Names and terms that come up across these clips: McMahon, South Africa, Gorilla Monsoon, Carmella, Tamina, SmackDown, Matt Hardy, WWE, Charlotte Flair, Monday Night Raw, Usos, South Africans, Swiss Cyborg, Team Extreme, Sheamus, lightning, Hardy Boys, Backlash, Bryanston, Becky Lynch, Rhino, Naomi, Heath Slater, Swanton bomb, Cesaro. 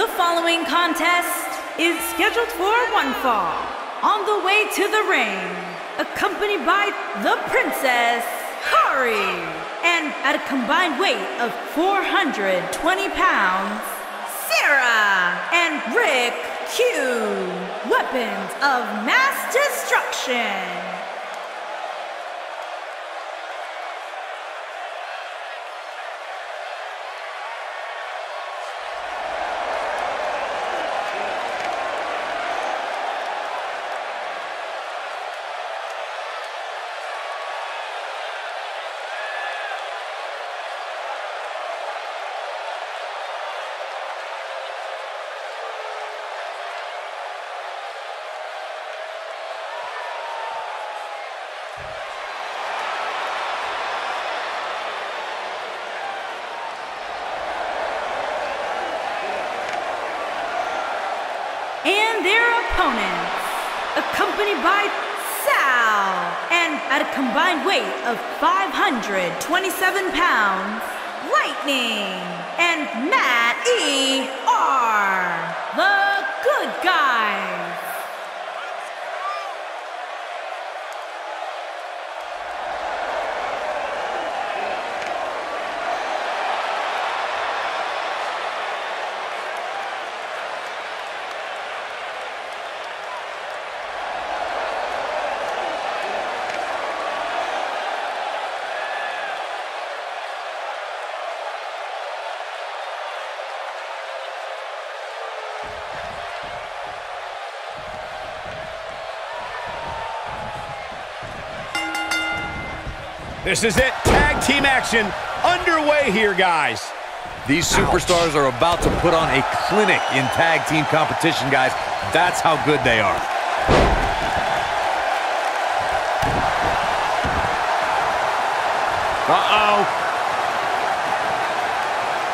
The following contest is scheduled for one fall. On the way to the ring, accompanied by the Princess Kari, and at a combined weight of 420 pounds, Sarah and Rick Q, weapons of mass destruction. Accompanied by Sal, and at a combined weight of 527 pounds, Lightning and Matt E.R., the Good Guys. This is it. Tag team action underway here, guys. These superstars are about to put on a clinic in tag team competition, guys. That's how good they are. Uh-oh.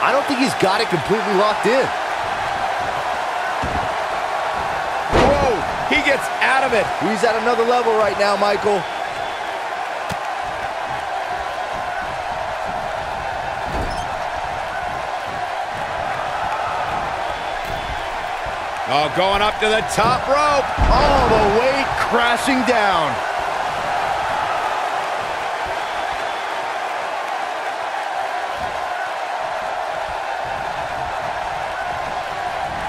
I don't think he's got it completely locked in. Whoa, he gets out of it. He's at another level right now, Michael. Oh, going up to the top rope. All the way crashing down.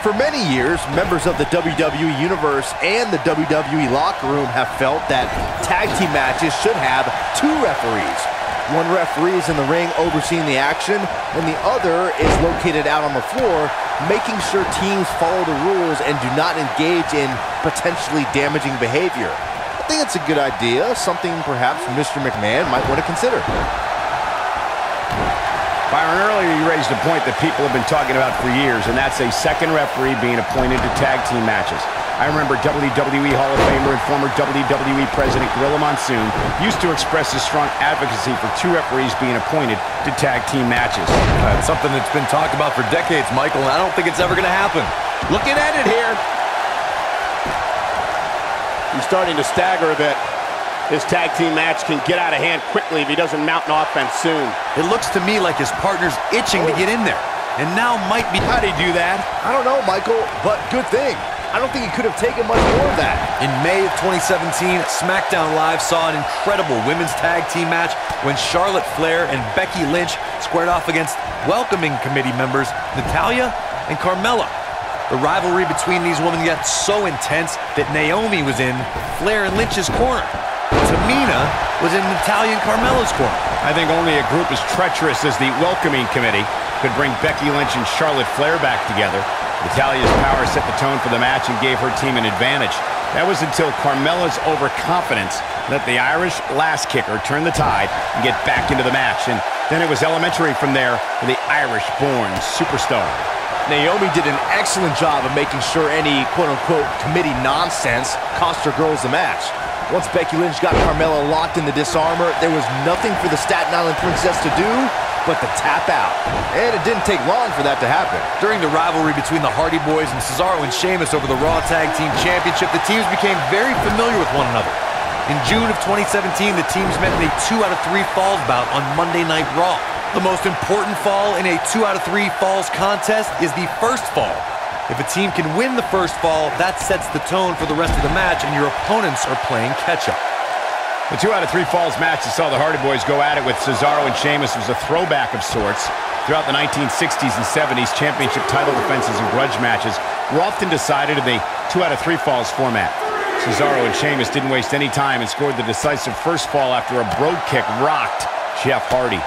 For many years, members of the WWE Universe and the WWE locker room have felt that tag team matches should have two referees. One referee is in the ring overseeing the action, and the other is located out on the floor, making sure teams follow the rules and do not engage in potentially damaging behavior. I think it's a good idea, something perhaps Mr. McMahon might want to consider. Byron, earlier you raised a point that people have been talking about for years, and that's a second referee being appointed to tag team matches. I remember WWE Hall of Famer and former WWE President Gorilla Monsoon used to express his strong advocacy for two referees being appointed to tag team matches. That's something that's been talked about for decades, Michael, and I don't think it's ever going to happen. Looking at it here. He's starting to stagger a bit. This tag team match can get out of hand quickly if he doesn't mount an offense soon. It looks to me like his partner's itching to get in there, and now might be... How'd he do that? I don't know, Michael, but good thing. I don't think he could have taken much more of that. In May of 2017, SmackDown Live saw an incredible women's tag team match when Charlotte Flair and Becky Lynch squared off against welcoming committee members Natalya and Carmella. The rivalry between these women got so intense that Naomi was in Flair and Lynch's corner. Tamina was in Natalya and Carmella's corner. I think only a group as treacherous as the welcoming committee could bring Becky Lynch and Charlotte Flair back together. Natalya's power set the tone for the match and gave her team an advantage. That was until Carmella's overconfidence let the Irish last kicker turn the tide and get back into the match. And then it was elementary from there for the Irish-born superstar. Naomi did an excellent job of making sure any quote-unquote committee nonsense cost her girls the match. Once Becky Lynch got Carmella locked in the disarmor, there was nothing for the Staten Island princess to do but to tap out. And it didn't take long for that to happen. During the rivalry between the Hardy Boys and Cesaro and Sheamus over the Raw Tag Team Championship, the teams became very familiar with one another. In June of 2017, the teams met in a 2 out of 3 falls bout on Monday Night Raw. The most important fall in a 2 out of 3 falls contest is the first fall. If a team can win the first fall, that sets the tone for the rest of the match, and your opponents are playing catch-up. The 2 out of 3 falls match that saw the Hardy Boys go at it with Cesaro and Sheamus was a throwback of sorts. Throughout the 1960s and 70s, championship title defenses and grudge matches were often decided in the 2 out of 3 falls format. Cesaro and Sheamus didn't waste any time and scored the decisive first fall after a broad kick rocked Jeff Hardy.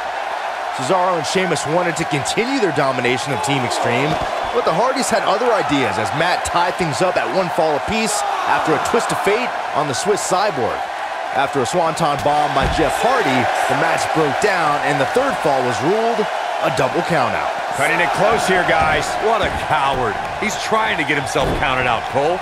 Cesaro and Sheamus wanted to continue their domination of Team Extreme, but the Hardys had other ideas as Matt tied things up at 1 fall apiece after a twist of fate on the Swiss Cyborg. After a swanton bomb by Jeff Hardy, the match broke down, and the 3rd fall was ruled a double countout. Cutting it close here, guys. What a coward. He's trying to get himself counted out, Cole.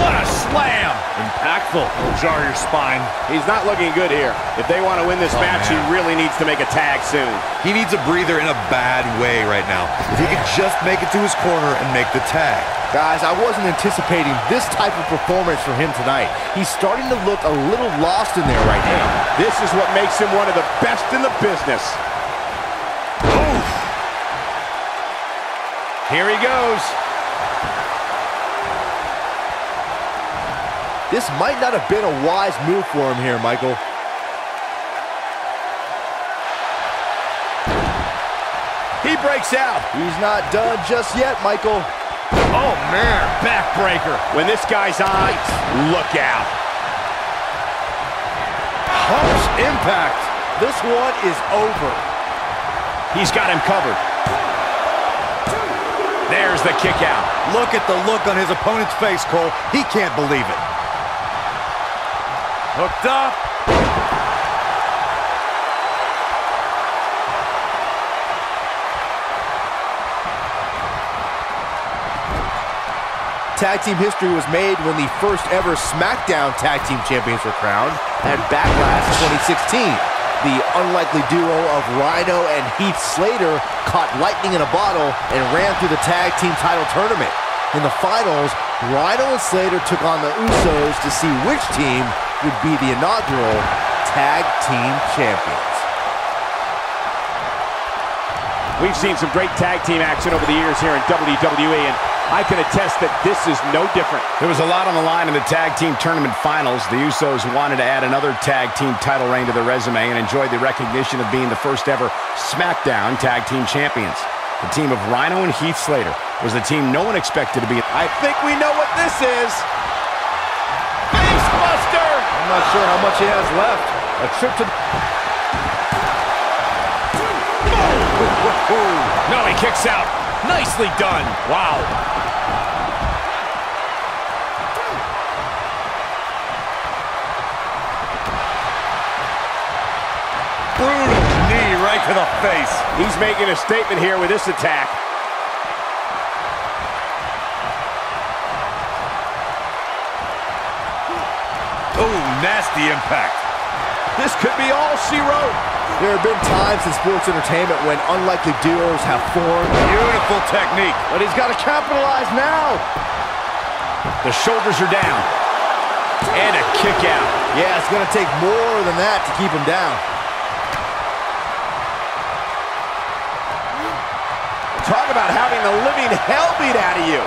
What a slam! Impactful. It'll jar your spine. He's not looking good here. If they want to win this match, man, he really needs to make a tag soon. He needs a breather in a bad way right now. If he could just make it to his corner and make the tag. Guys, I wasn't anticipating this type of performance from him tonight. He's starting to look a little lost in there right now. This is what makes him one of the best in the business. Oof. Here he goes. This might not have been a wise move for him here, Michael. He breaks out. He's not done just yet, Michael. Oh, man, backbreaker. When this guy's on, look out. Harsh impact. This one is over. He's got him covered. There's the kick out. Look at the look on his opponent's face, Cole. He can't believe it. Hooked up. Tag team history was made when the first ever SmackDown Tag Team Champions were crowned at Backlash 2016. The unlikely duo of Rhino and Heath Slater caught lightning in a bottle and ran through the tag team title tournament. In the finals, Rhino and Slater took on the Usos to see which team would be the inaugural Tag Team Champions. We've seen some great tag team action over the years here in WWE, and I can attest that this is no different. There was a lot on the line in the Tag Team Tournament Finals. The Usos wanted to add another tag team title reign to their resume and enjoyed the recognition of being the first ever SmackDown Tag Team Champions. The team of Rhino and Heath Slater was the team no one expected to be. I think we know what this is. Face Buster! I'm not sure how much he has left. A trip to... No, he kicks out. Nicely done. Wow. Brutal knee right to the face. He's making a statement here with this attack. Oh, nasty impact. This could be all she wrote. There have been times in sports entertainment when unlikely duos have formed. Beautiful technique. But he's got to capitalize now. The shoulders are down. And a kick out. Yeah, it's going to take more than that to keep him down. Talk about having the living hell beat out of you.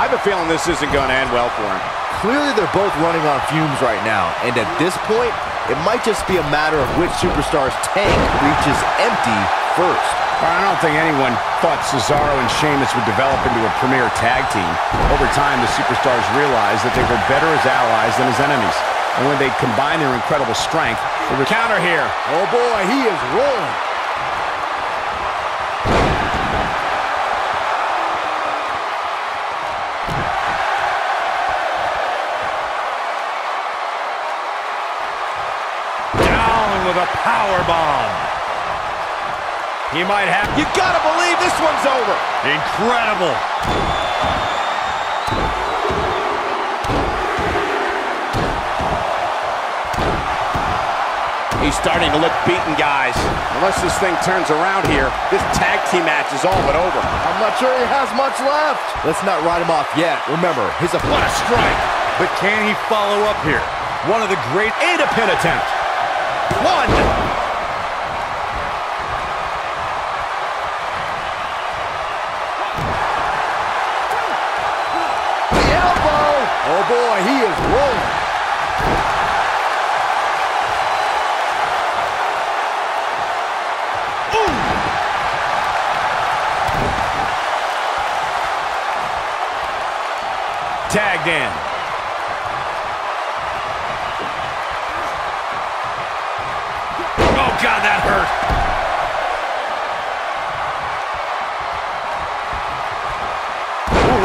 I have a feeling this isn't going to end well for him. Clearly, they're both running on fumes right now, and at this point, it might just be a matter of which superstar's tank reaches empty first. I don't think anyone thought Cesaro and Sheamus would develop into a premier tag team. Over time, the superstars realized that they were better as allies than as enemies, and when they combined their incredible strength, they were counter here. Oh boy, he is rolling. A power bomb. He might have. You gotta believe this one's over. Incredible. He's starting to look beaten, guys. Unless this thing turns around here, this tag team match is all but over. I'm not sure he has much left. Let's not write him off yet. Remember, he's a flat strike. But can he follow up here? One of the great and a pin attempt. One. Oh boy, he is rolling. Ooh. Tagged in. Oh God, that hurt.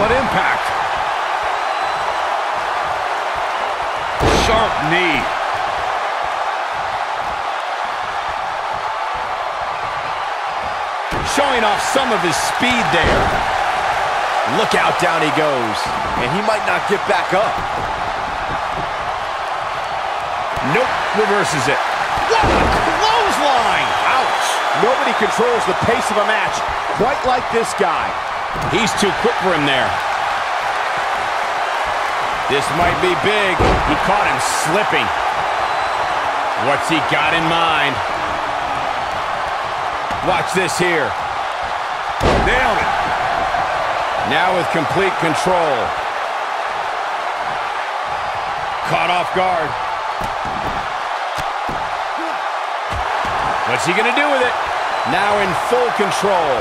Impact. Sharp knee. Showing off some of his speed there. Look out, down he goes. And he might not get back up. Nope, reverses it. What a clothesline! Ouch. Nobody controls the pace of a match quite like this guy. He's too quick for him there. This might be big. He caught him slipping. What's he got in mind? Watch this here. Nailed it. Now with complete control. Caught off guard. What's he gonna do with it? Now in full control.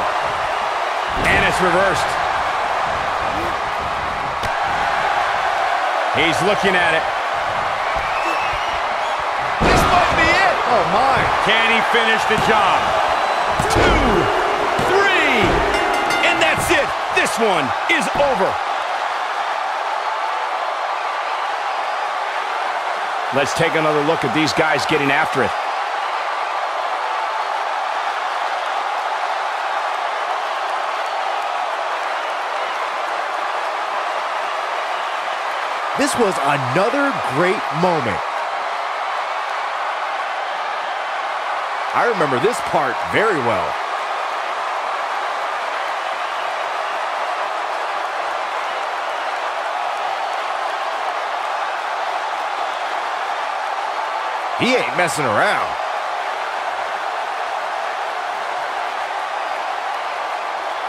And it's reversed. He's looking at it. This might be it. Oh, my. Can he finish the job? 2, 3. And that's it. This one is over. Let's take another look at these guys getting after it. This was another great moment. I remember this part very well. He ain't messing around.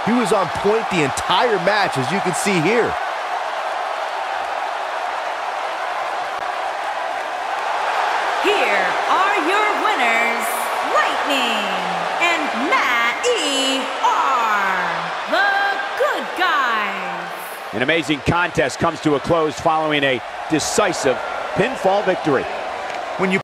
He was on point the entire match, as you can see here. An amazing contest comes to a close following a decisive pinfall victory. When you